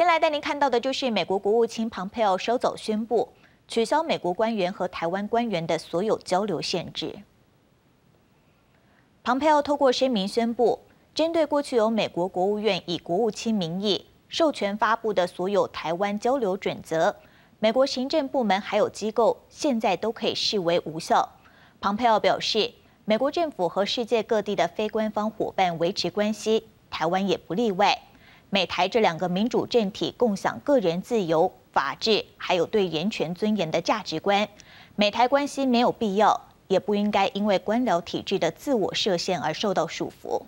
先来带您看到的就是美国国务卿庞佩奥稍早宣布取消美国官员和台湾官员的所有交流限制。庞佩奥透过声明宣布，针对过去由美国国务院以国务卿名义授权发布的所有台湾交流准则，美国行政部门还有机构现在都可以视为无效。庞佩奥表示，美国政府和世界各地的非官方伙伴维持关系，台湾也不例外。 美台这两个民主政体共享个人自由、法治，还有对人权尊严的价值观。美台关系没有必要，也不应该因为官僚体制的自我设限而受到束缚。